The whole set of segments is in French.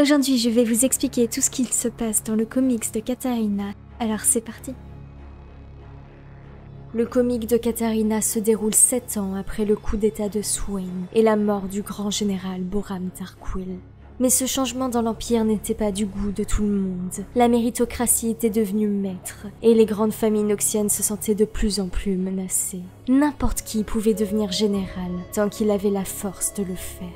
Aujourd'hui, je vais vous expliquer tout ce qu'il se passe dans le comics de Katarina, alors c'est parti. Le comic de Katarina se déroule 7 ans après le coup d'état de Swain et la mort du grand général Boram Tarquil. Mais ce changement dans l'Empire n'était pas du goût de tout le monde. La méritocratie était devenue maître, et les grandes familles noxiennes se sentaient de plus en plus menacées. N'importe qui pouvait devenir général, tant qu'il avait la force de le faire.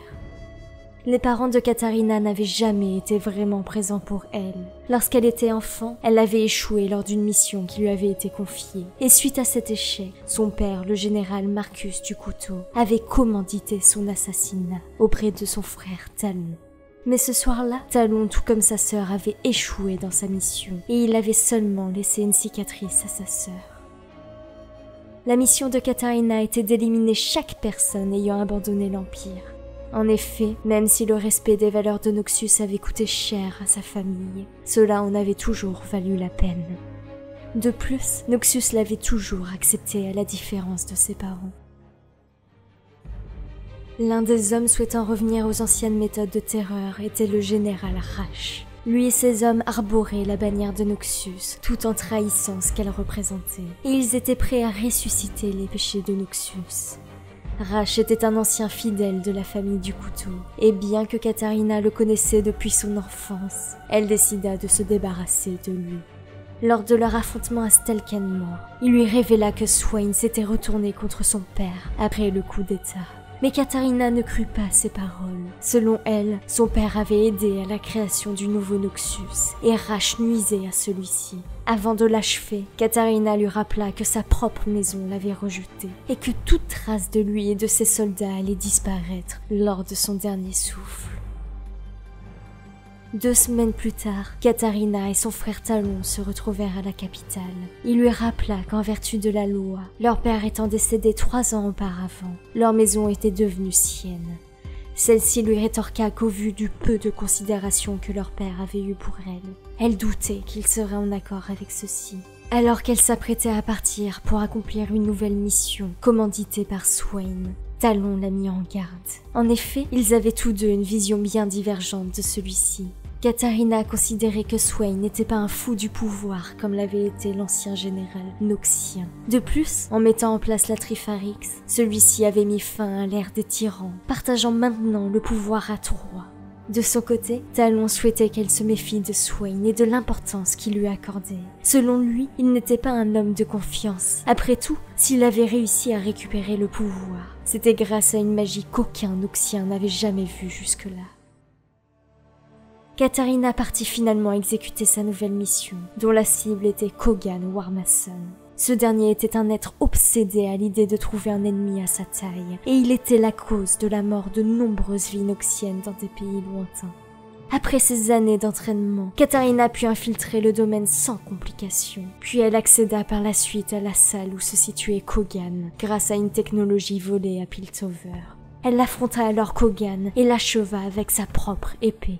Les parents de Katarina n'avaient jamais été vraiment présents pour elle. Lorsqu'elle était enfant, elle avait échoué lors d'une mission qui lui avait été confiée. Et suite à cet échec, son père, le général Marcus du Couteau, avait commandité son assassinat auprès de son frère Talon. Mais ce soir-là, Talon, tout comme sa sœur, avait échoué dans sa mission, et il avait seulement laissé une cicatrice à sa sœur. La mission de Katarina était d'éliminer chaque personne ayant abandonné l'Empire. En effet, même si le respect des valeurs de Noxus avait coûté cher à sa famille, cela en avait toujours valu la peine. De plus, Noxus l'avait toujours accepté à la différence de ses parents. L'un des hommes souhaitant revenir aux anciennes méthodes de terreur était le général Rash. Lui et ses hommes arboraient la bannière de Noxus, tout en trahissant ce qu'elle représentait, et ils étaient prêts à ressusciter les péchés de Noxus. Rash était un ancien fidèle de la famille du Couteau, et bien que Katarina le connaissait depuis son enfance, elle décida de se débarrasser de lui. Lors de leur affrontement à Stalkenmor, il lui révéla que Swain s'était retourné contre son père après le coup d'état. Mais Katarina ne crut pas ses paroles. Selon elle, son père avait aidé à la création du nouveau Noxus, et Rash nuisait à celui-ci. Avant de l'achever, Katarina lui rappela que sa propre maison l'avait rejeté, et que toute trace de lui et de ses soldats allait disparaître lors de son dernier souffle. 2 semaines plus tard, Katarina et son frère Talon se retrouvèrent à la capitale. Il lui rappela qu'en vertu de la loi, leur père étant décédé 3 ans auparavant, leur maison était devenue sienne. Celle-ci lui rétorqua qu'au vu du peu de considération que leur père avait eu pour elle, elle doutait qu'il serait en accord avec ceci. Alors qu'elle s'apprêtait à partir pour accomplir une nouvelle mission, commanditée par Swain, Talon l'a mis en garde. En effet, ils avaient tous deux une vision bien divergente de celui-ci. Katarina considérait que Swain n'était pas un fou du pouvoir comme l'avait été l'ancien général noxien. De plus, en mettant en place la Trifarix, celui-ci avait mis fin à l'ère des tyrans, partageant maintenant le pouvoir à 3. De son côté, Talon souhaitait qu'elle se méfie de Swain et de l'importance qu'il lui accordait. Selon lui, il n'était pas un homme de confiance. Après tout, s'il avait réussi à récupérer le pouvoir, c'était grâce à une magie qu'aucun Noxien n'avait jamais vue jusque-là. Katarina partit finalement exécuter sa nouvelle mission, dont la cible était Kogan Warmason. Ce dernier était un être obsédé à l'idée de trouver un ennemi à sa taille, et il était la cause de la mort de nombreuses vies noxiennes dans des pays lointains. Après ces années d'entraînement, Katarina put infiltrer le domaine sans complications, puis elle accéda par la suite à la salle où se situait Kogan, grâce à une technologie volée à Piltover. Elle affronta alors Kogan et l'acheva avec sa propre épée.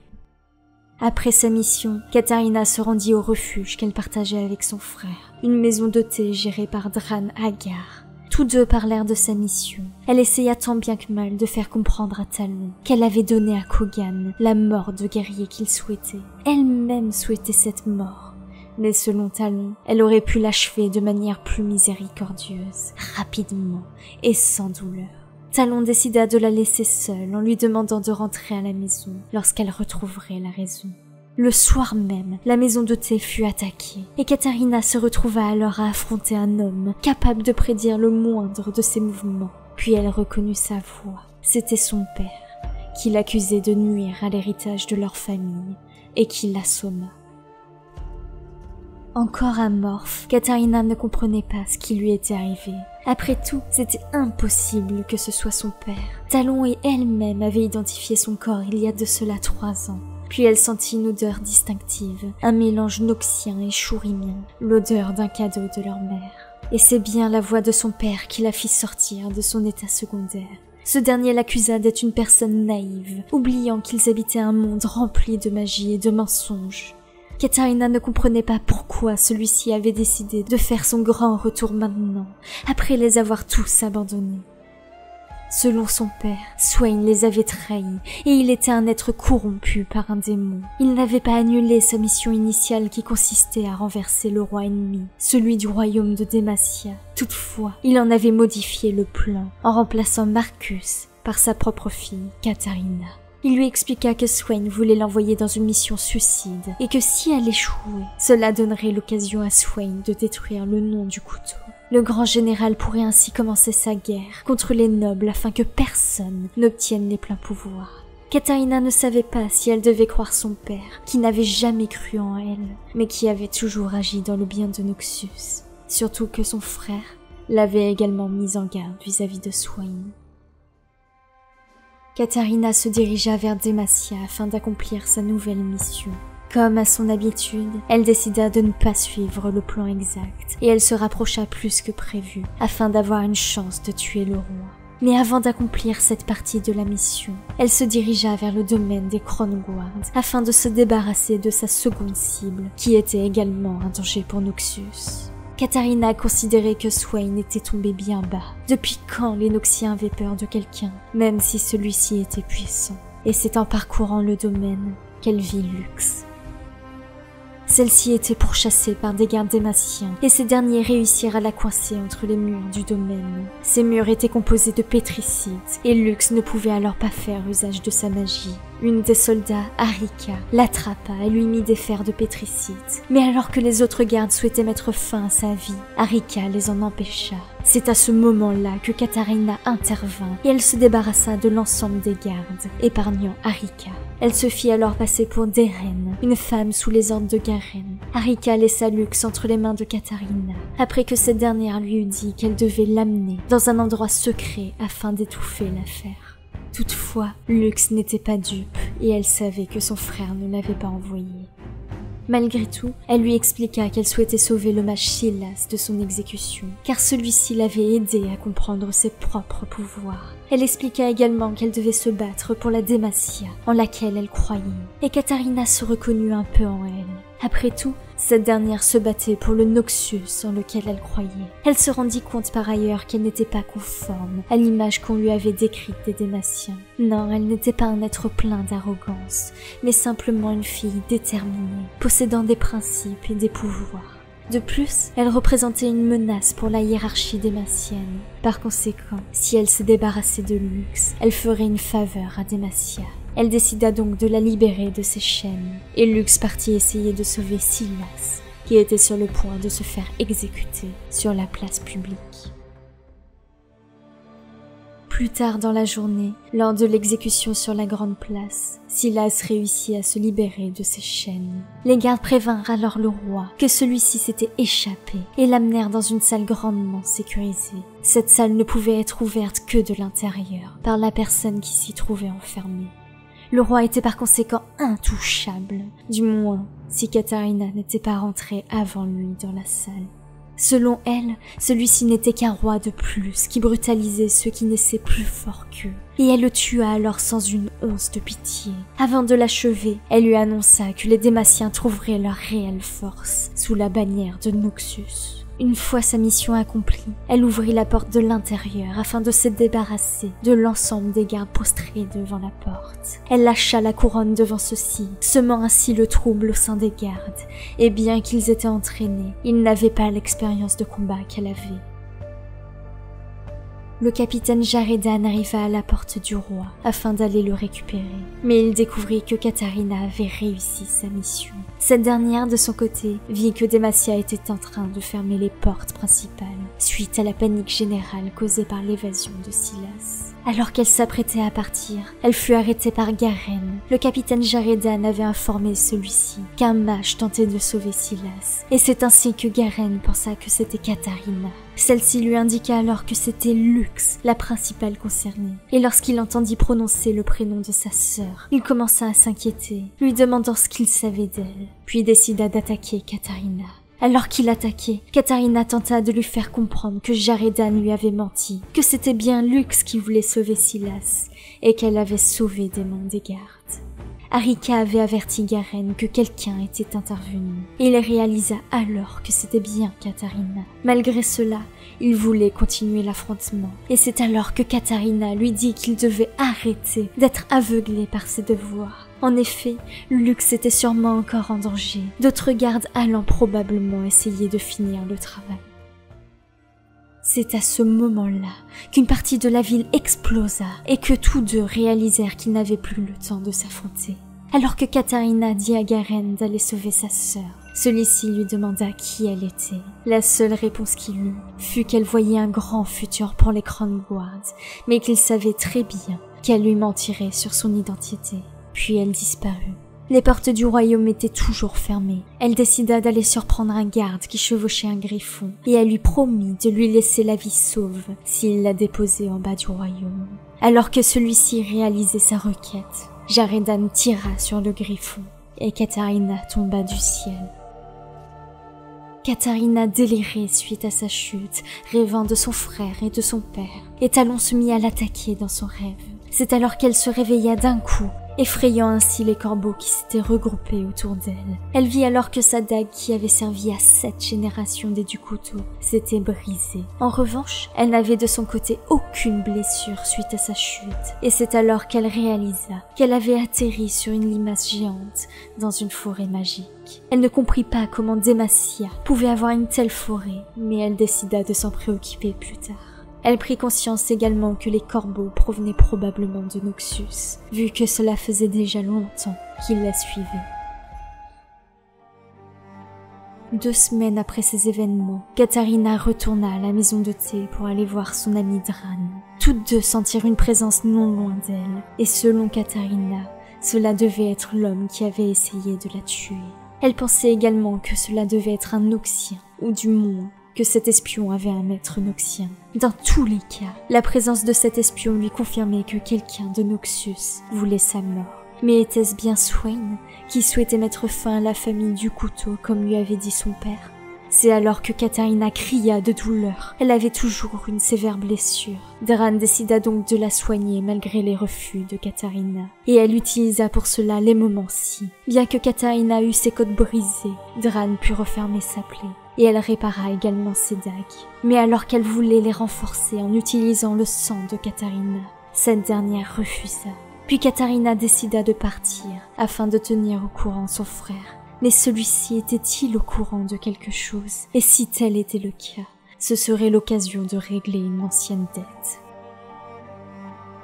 Après sa mission, Katarina se rendit au refuge qu'elle partageait avec son frère, une maison de thé gérée par Drane Hagar. Tous deux parlèrent de sa mission. Elle essaya tant bien que mal de faire comprendre à Talon qu'elle avait donné à Kogan la mort de guerrier qu'il souhaitait. Elle-même souhaitait cette mort, mais selon Talon, elle aurait pu l'achever de manière plus miséricordieuse, rapidement et sans douleur. Talon décida de la laisser seule en lui demandant de rentrer à la maison lorsqu'elle retrouverait la raison. Le soir même, la maison de thé fut attaquée et Katarina se retrouva alors à affronter un homme capable de prédire le moindre de ses mouvements. Puis elle reconnut sa voix. C'était son père, qui l'accusait de nuire à l'héritage de leur famille et qui l'assomma. Encore amorphe, Katarina ne comprenait pas ce qui lui était arrivé. Après tout, c'était impossible que ce soit son père. Talon et elle-même avaient identifié son corps il y a de cela 3 ans. Puis elle sentit une odeur distinctive, un mélange noxien et shurimien, l'odeur d'un cadeau de leur mère. Et c'est bien la voix de son père qui la fit sortir de son état secondaire. Ce dernier l'accusa d'être une personne naïve, oubliant qu'ils habitaient un monde rempli de magie et de mensonges. Katarina ne comprenait pas pourquoi celui-ci avait décidé de faire son grand retour maintenant, après les avoir tous abandonnés. Selon son père, Swain les avait trahis et il était un être corrompu par un démon. Il n'avait pas annulé sa mission initiale qui consistait à renverser le roi ennemi, celui du royaume de Demacia. Toutefois, il en avait modifié le plan en remplaçant Marcus par sa propre fille, Katarina. Il lui expliqua que Swain voulait l'envoyer dans une mission suicide et que si elle échouait, cela donnerait l'occasion à Swain de détruire le nom du couteau. Le grand général pourrait ainsi commencer sa guerre contre les nobles afin que personne n'obtienne les pleins pouvoirs. Katarina ne savait pas si elle devait croire son père, qui n'avait jamais cru en elle, mais qui avait toujours agi dans le bien de Noxus. Surtout que son frère l'avait également mise en garde vis-à-vis de Swain. Katarina se dirigea vers Demacia afin d'accomplir sa nouvelle mission. Comme à son habitude, elle décida de ne pas suivre le plan exact et elle se rapprocha plus que prévu afin d'avoir une chance de tuer le roi. Mais avant d'accomplir cette partie de la mission, elle se dirigea vers le domaine des Crownguard afin de se débarrasser de sa seconde cible qui était également un danger pour Noxus. Katarina considérait que Swain était tombé bien bas. Depuis quand les Noxiens avaient peur de quelqu'un, même si celui-ci était puissant? Et c'est en parcourant le domaine qu'elle vit Lux. Celle-ci était pourchassée par des gardes démaciens et ces derniers réussirent à la coincer entre les murs du domaine. Ces murs étaient composés de pétricides et Lux ne pouvait alors pas faire usage de sa magie. Une des soldats, Arika, l'attrapa et lui mit des fers de pétricide. Mais alors que les autres gardes souhaitaient mettre fin à sa vie, Arika les en empêcha. C'est à ce moment-là que Katarina intervint et elle se débarrassa de l'ensemble des gardes, épargnant Arika. Elle se fit alors passer pour Garen, une femme sous les ordres de Garen. Arika laissa Lux entre les mains de Katarina, après que cette dernière lui eut dit qu'elle devait l'amener dans un endroit secret afin d'étouffer l'affaire. Toutefois, Lux n'était pas dupe et elle savait que son frère ne l'avait pas envoyé. Malgré tout, elle lui expliqua qu'elle souhaitait sauver le mage Silas de son exécution, car celui-ci l'avait aidé à comprendre ses propres pouvoirs. Elle expliqua également qu'elle devait se battre pour la Demacia, en laquelle elle croyait, et Katarina se reconnut un peu en elle. Après tout, cette dernière se battait pour le Noxus en lequel elle croyait. Elle se rendit compte par ailleurs qu'elle n'était pas conforme à l'image qu'on lui avait décrite des Démaciens. Non, elle n'était pas un être plein d'arrogance, mais simplement une fille déterminée, possédant des principes et des pouvoirs. De plus, elle représentait une menace pour la hiérarchie démacienne. Par conséquent, si elle se débarrassait de Lux, elle ferait une faveur à Demacia. Elle décida donc de la libérer de ses chaînes, et Lux partit essayer de sauver Silas, qui était sur le point de se faire exécuter sur la place publique. Plus tard dans la journée, lors de l'exécution sur la grande place, Silas réussit à se libérer de ses chaînes. Les gardes prévinrent alors le roi que celui-ci s'était échappé et l'amenèrent dans une salle grandement sécurisée. Cette salle ne pouvait être ouverte que de l'intérieur, par la personne qui s'y trouvait enfermée. Le roi était par conséquent intouchable, du moins si Katarina n'était pas rentrée avant lui dans la salle. Selon elle, celui-ci n'était qu'un roi de plus qui brutalisait ceux qui naissaient plus forts qu'eux. Et elle le tua alors sans une once de pitié. Avant de l'achever, elle lui annonça que les Démaciens trouveraient leur réelle force sous la bannière de Noxus. Une fois sa mission accomplie, elle ouvrit la porte de l'intérieur afin de se débarrasser de l'ensemble des gardes prostrés devant la porte. Elle lâcha la couronne devant ceux-ci, semant ainsi le trouble au sein des gardes, et bien qu'ils étaient entraînés, ils n'avaient pas l'expérience de combat qu'elle avait. Le capitaine Jaredan arriva à la porte du roi afin d'aller le récupérer, mais il découvrit que Katarina avait réussi sa mission. Cette dernière, de son côté, vit que Demacia était en train de fermer les portes principales, suite à la panique générale causée par l'évasion de Silas. Alors qu'elle s'apprêtait à partir, elle fut arrêtée par Garen. Le capitaine Jaredan avait informé celui-ci qu'un mage tentait de sauver Silas, et c'est ainsi que Garen pensa que c'était Katarina. Celle-ci lui indiqua alors que c'était Lux, la principale concernée, et lorsqu'il entendit prononcer le prénom de sa sœur, il commença à s'inquiéter, lui demandant ce qu'il savait d'elle, puis décida d'attaquer Katarina. Alors qu'il attaquait, Katarina tenta de lui faire comprendre que Jaredan lui avait menti, que c'était bien Lux qui voulait sauver Silas, et qu'elle avait sauvé des mains des gardes. Arika avait averti Garen que quelqu'un était intervenu, et il réalisa alors que c'était bien Katarina. Malgré cela, il voulait continuer l'affrontement, et c'est alors que Katarina lui dit qu'il devait arrêter d'être aveuglé par ses devoirs. En effet, Lux était sûrement encore en danger, d'autres gardes allant probablement essayer de finir le travail. C'est à ce moment-là qu'une partie de la ville explosa et que tous deux réalisèrent qu'ils n'avaient plus le temps de s'affronter. Alors que Katarina dit à Garen d'aller sauver sa sœur, celui-ci lui demanda qui elle était. La seule réponse qu'il eut fut qu'elle voyait un grand futur pour les Crownguard, mais qu'il savait très bien qu'elle lui mentirait sur son identité. Puis elle disparut. Les portes du royaume étaient toujours fermées. Elle décida d'aller surprendre un garde qui chevauchait un griffon, et elle lui promit de lui laisser la vie sauve s'il la déposait en bas du royaume. Alors que celui-ci réalisait sa requête, Jaredan tira sur le griffon, et Katarina tomba du ciel. Katarina délirait suite à sa chute, rêvant de son frère et de son père, et Talon se mit à l'attaquer dans son rêve. C'est alors qu'elle se réveilla d'un coup, effrayant ainsi les corbeaux qui s'étaient regroupés autour d'elle. Elle vit alors que sa dague qui avait servi à 7 générations des du Couteau s'était brisée. En revanche, elle n'avait de son côté aucune blessure suite à sa chute, et c'est alors qu'elle réalisa qu'elle avait atterri sur une limace géante dans une forêt magique. Elle ne comprit pas comment Demacia pouvait avoir une telle forêt, mais elle décida de s'en préoccuper plus tard. Elle prit conscience également que les corbeaux provenaient probablement de Noxus, vu que cela faisait déjà longtemps qu'il la suivait. 2 semaines après ces événements, Katarina retourna à la maison de thé pour aller voir son amie Drane. Toutes deux sentirent une présence non loin d'elle, et selon Katarina, cela devait être l'homme qui avait essayé de la tuer. Elle pensait également que cela devait être un Noxien, ou du moins que cet espion avait un maître noxien. Dans tous les cas, la présence de cet espion lui confirmait que quelqu'un de Noxus voulait sa mort. Mais était-ce bien Swain qui souhaitait mettre fin à la famille du Couteau comme lui avait dit son père? C'est alors que Katarina cria de douleur. Elle avait toujours une sévère blessure. Drane décida donc de la soigner malgré les refus de Katarina. Et elle utilisa pour cela les moments-ci. Bien que Katarina eût ses côtes brisées, Drane put refermer sa plaie, et elle répara également ses dagues. Mais alors qu'elle voulait les renforcer en utilisant le sang de Katarina, cette dernière refusa. Puis Katarina décida de partir, afin de tenir au courant son frère. Mais celui-ci était-il au courant de quelque chose? Et si tel était le cas, ce serait l'occasion de régler une ancienne dette.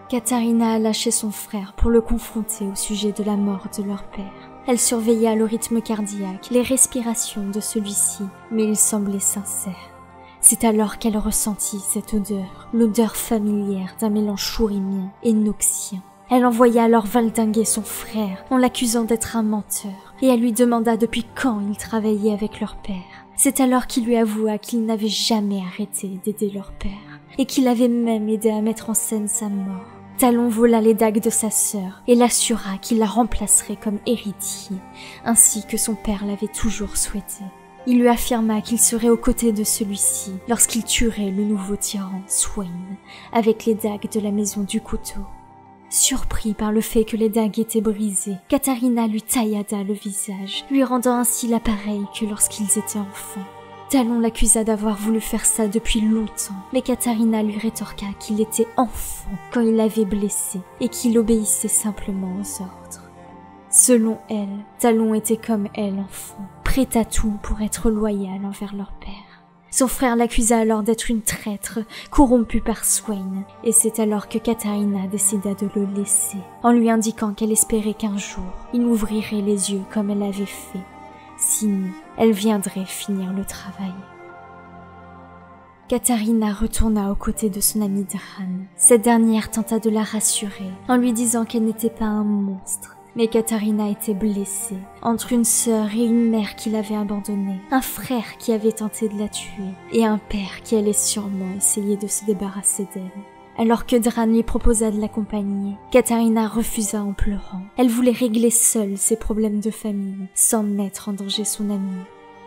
Katarina alla chez son frère pour le confronter au sujet de la mort de leur père. Elle surveilla le rythme cardiaque, les respirations de celui-ci, mais il semblait sincère. C'est alors qu'elle ressentit cette odeur, l'odeur familière d'un mélange shurimien et noxien. Elle envoya alors valdinguer son frère en l'accusant d'être un menteur, et elle lui demanda depuis quand il travaillait avec leur père. C'est alors qu'il lui avoua qu'il n'avait jamais arrêté d'aider leur père, et qu'il avait même aidé à mettre en scène sa mort. Talon vola les dagues de sa sœur et l'assura qu'il la remplacerait comme héritier, ainsi que son père l'avait toujours souhaité. Il lui affirma qu'il serait aux côtés de celui-ci lorsqu'il tuerait le nouveau tyran, Swain, avec les dagues de la maison du Couteau. Surpris par le fait que les dagues étaient brisées, Katarina lui taillada le visage, lui rendant ainsi l'appareil que lorsqu'ils étaient enfants. Talon l'accusa d'avoir voulu faire ça depuis longtemps, mais Katarina lui rétorqua qu'il était enfant quand il l'avait blessé et qu'il obéissait simplement aux ordres. Selon elle, Talon était comme elle enfant, prêt à tout pour être loyal envers leur père. Son frère l'accusa alors d'être une traître, corrompue par Swain, et c'est alors que Katarina décida de le laisser, en lui indiquant qu'elle espérait qu'un jour, il ouvrirait les yeux comme elle avait fait. Sinon, elle viendrait finir le travail. Katarina retourna aux côtés de son amie Drane. Cette dernière tenta de la rassurer en lui disant qu'elle n'était pas un monstre. Mais Katarina était blessée, entre une sœur et une mère qui l'avait abandonnée, un frère qui avait tenté de la tuer, et un père qui allait sûrement essayer de se débarrasser d'elle. Alors que Drane lui proposa de l'accompagner, Katarina refusa en pleurant. Elle voulait régler seule ses problèmes de famille, sans mettre en danger son amie.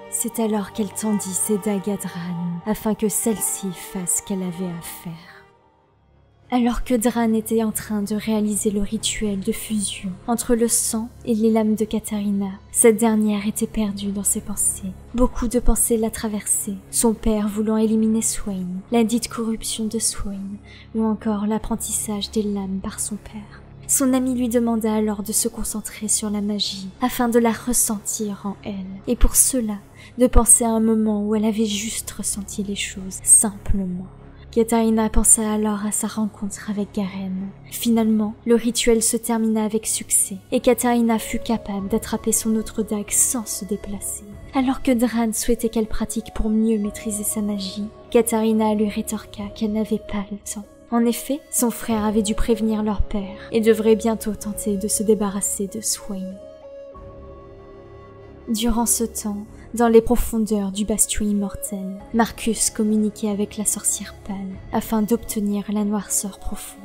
C'est alors qu'elle tendit ses dagues à Drane, afin que celle-ci fasse ce qu'elle avait à faire. alors que Drane était en train de réaliser le rituel de fusion entre le sang et les lames de Katarina. Cette dernière était perdue dans ses pensées. Beaucoup de pensées la traversaient. Son père voulant éliminer Swain, la dite corruption de Swain, ou encore l'apprentissage des lames par son père. Son ami lui demanda alors de se concentrer sur la magie, afin de la ressentir en elle, et pour cela, de penser à un moment où elle avait juste ressenti les choses, simplement. Katarina pensa alors à sa rencontre avec Garen. Finalement, le rituel se termina avec succès, et Katarina fut capable d'attraper son autre dague sans se déplacer. Alors que Drane souhaitait qu'elle pratique pour mieux maîtriser sa magie, Katarina lui rétorqua qu'elle n'avait pas le temps. En effet, son frère avait dû prévenir leur père et devrait bientôt tenter de se débarrasser de Swain. Durant ce temps, dans les profondeurs du bastion immortel, Marcus communiquait avec la sorcière pâle afin d'obtenir la noirceur profonde.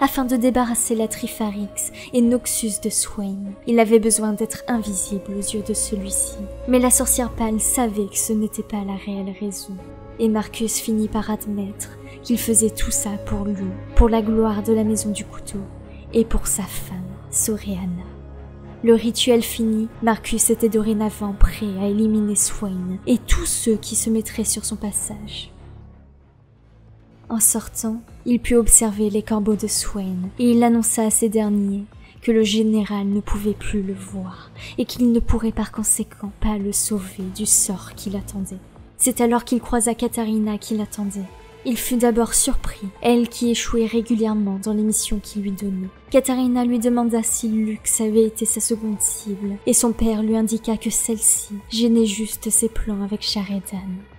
Afin de débarrasser la Trifarix et Noxus de Swain, il avait besoin d'être invisible aux yeux de celui-ci. Mais la sorcière pâle savait que ce n'était pas la réelle raison. Et Marcus finit par admettre qu'il faisait tout ça pour lui, pour la gloire de la maison du couteau, et pour sa femme, Soriana. Le rituel fini, Marcus était dorénavant prêt à éliminer Swain et tous ceux qui se mettraient sur son passage. En sortant, il put observer les corbeaux de Swain, et il annonça à ces derniers que le général ne pouvait plus le voir, et qu'il ne pourrait par conséquent pas le sauver du sort qui l'attendait. C'est alors qu'il croisa Katarina qui l'attendait. Il fut d'abord surpris, elle qui échouait régulièrement dans les missions qu'il lui donnait. Katarina lui demanda si Lux avait été sa seconde cible, et son père lui indiqua que celle-ci gênait juste ses plans avec Charedan.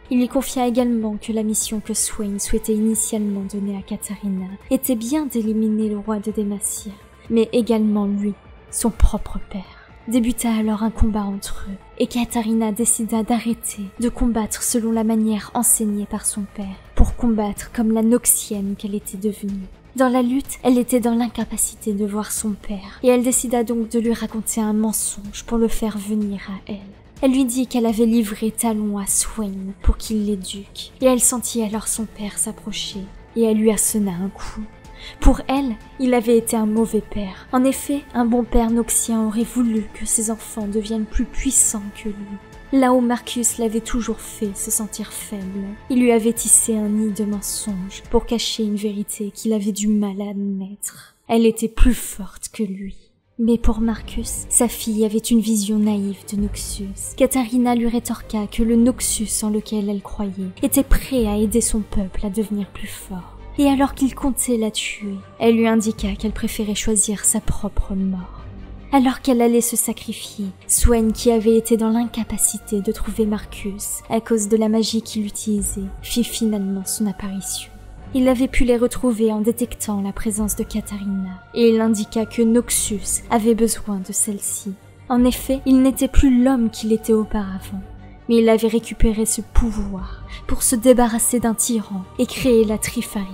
Il lui confia également que la mission que Swain souhaitait initialement donner à Katarina était bien d'éliminer le roi de Demacia, mais également lui, son propre père. Débuta alors un combat entre eux, et Katarina décida d'arrêter de combattre selon la manière enseignée par son père, pour combattre comme la Noxienne qu'elle était devenue. Dans la lutte, elle était dans l'incapacité de voir son père, et elle décida donc de lui raconter un mensonge pour le faire venir à elle. Elle lui dit qu'elle avait livré Talon à Swain pour qu'il l'éduque, et elle sentit alors son père s'approcher, et elle lui assena un coup. Pour elle, il avait été un mauvais père. En effet, un bon père noxien aurait voulu que ses enfants deviennent plus puissants que lui. Là où Marcus l'avait toujours fait se sentir faible, il lui avait tissé un nid de mensonges pour cacher une vérité qu'il avait du mal à admettre. Elle était plus forte que lui. Mais pour Marcus, sa fille avait une vision naïve de Noxus. Katarina lui rétorqua que le Noxus en lequel elle croyait était prêt à aider son peuple à devenir plus fort. Et alors qu'il comptait la tuer, elle lui indiqua qu'elle préférait choisir sa propre mort. Alors qu'elle allait se sacrifier, Swain, qui avait été dans l'incapacité de trouver Marcus à cause de la magie qu'il utilisait, fit finalement son apparition. Il avait pu les retrouver en détectant la présence de Katarina, et il indiqua que Noxus avait besoin de celle-ci. En effet, il n'était plus l'homme qu'il était auparavant. Mais il avait récupéré ce pouvoir pour se débarrasser d'un tyran et créer la Trifarix.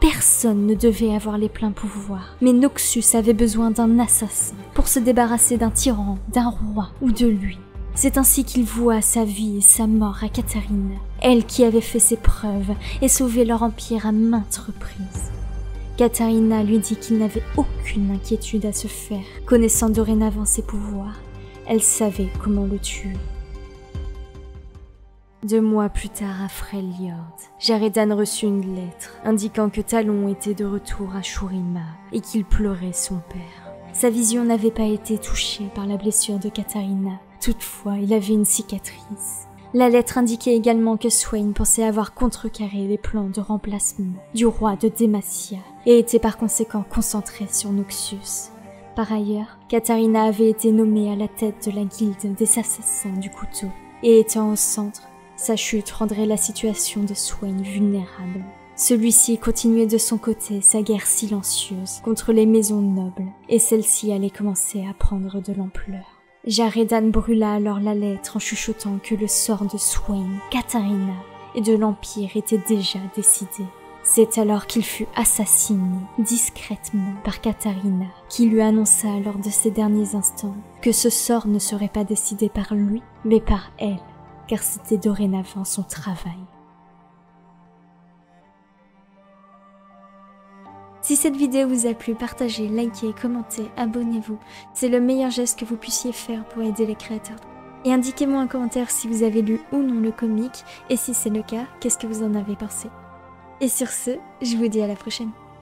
Personne ne devait avoir les pleins pouvoirs, mais Noxus avait besoin d'un assassin pour se débarrasser d'un tyran, d'un roi ou de lui. C'est ainsi qu'il voua sa vie et sa mort à Katarina, elle qui avait fait ses preuves et sauvé leur empire à maintes reprises. Katarina lui dit qu'il n'avait aucune inquiétude à se faire. Connaissant dorénavant ses pouvoirs, elle savait comment le tuer. 2 mois plus tard à Freljord, Jaredan reçut une lettre indiquant que Talon était de retour à Shurima et qu'il pleurait son père. Sa vision n'avait pas été touchée par la blessure de Katarina, toutefois il avait une cicatrice. La lettre indiquait également que Swain pensait avoir contrecarré les plans de remplacement du roi de Demacia et était par conséquent concentré sur Noxus. Par ailleurs, Katarina avait été nommée à la tête de la guilde des assassins du couteau et étant au centre, sa chute rendrait la situation de Swain vulnérable. Celui-ci continuait de son côté sa guerre silencieuse contre les maisons nobles, et celle-ci allait commencer à prendre de l'ampleur. Jaredan brûla alors la lettre en chuchotant que le sort de Swain, Katarina et de l'Empire était déjà décidé. C'est alors qu'il fut assassiné discrètement par Katarina, qui lui annonça lors de ses derniers instants que ce sort ne serait pas décidé par lui, mais par elle, car c'était dorénavant son travail. Si cette vidéo vous a plu, partagez, likez, commentez, abonnez-vous. C'est le meilleur geste que vous puissiez faire pour aider les créateurs. Et indiquez-moi en commentaire si vous avez lu ou non le comic, et si c'est le cas, qu'est-ce que vous en avez pensé. Et sur ce, je vous dis à la prochaine.